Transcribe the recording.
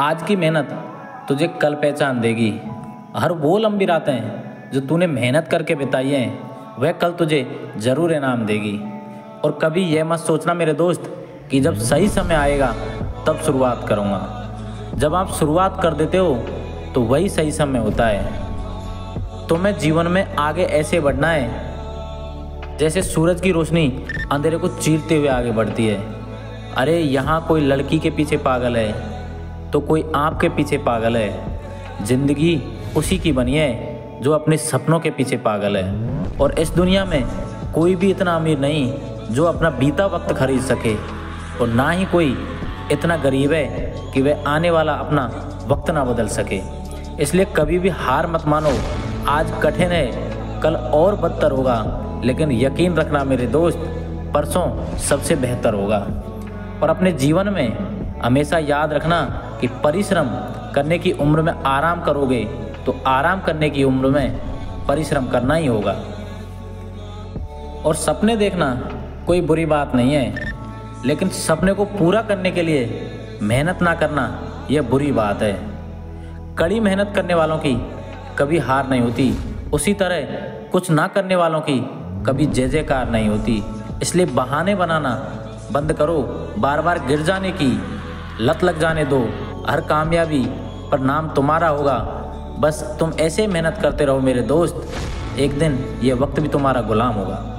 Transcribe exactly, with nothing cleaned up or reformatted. आज की मेहनत तुझे कल पहचान देगी। हर वो लंबी रातें जो तूने मेहनत करके बिताई हैं वह कल तुझे ज़रूर इनाम देगी। और कभी यह मत सोचना मेरे दोस्त कि जब सही समय आएगा तब शुरुआत करूँगा। जब आप शुरुआत कर देते हो तो वही सही समय होता है। तुम्हें जीवन में आगे ऐसे बढ़ना है जैसे सूरज की रोशनी अंधेरे को चीरते हुए आगे बढ़ती है। अरे यहाँ कोई लड़की के पीछे पागल है तो कोई आपके पीछे पागल है। ज़िंदगी उसी की बनी है जो अपने सपनों के पीछे पागल है। और इस दुनिया में कोई भी इतना अमीर नहीं जो अपना बीता वक्त खरीद सके, और ना ही कोई इतना गरीब है कि वह आने वाला अपना वक्त ना बदल सके। इसलिए कभी भी हार मत मानो। आज कठिन है, कल और बदतर होगा, लेकिन यकीन रखना मेरे दोस्त, परसों सबसे बेहतर होगा। और अपने जीवन में हमेशा याद रखना कि परिश्रम करने की उम्र में आराम करोगे तो आराम करने की उम्र में परिश्रम करना ही होगा। और सपने देखना कोई बुरी बात नहीं है, लेकिन सपने को पूरा करने के लिए मेहनत ना करना यह बुरी बात है। कड़ी मेहनत करने वालों की कभी हार नहीं होती, उसी तरह कुछ ना करने वालों की कभी जय जयकार नहीं होती। इसलिए बहाने बनाना बंद करो, बार बार गिर जाने की लत लग जाने दो। हर कामयाबी पर नाम तुम्हारा होगा। बस तुम ऐसे मेहनत करते रहो मेरे दोस्त, एक दिन यह वक्त भी तुम्हारा गुलाम होगा।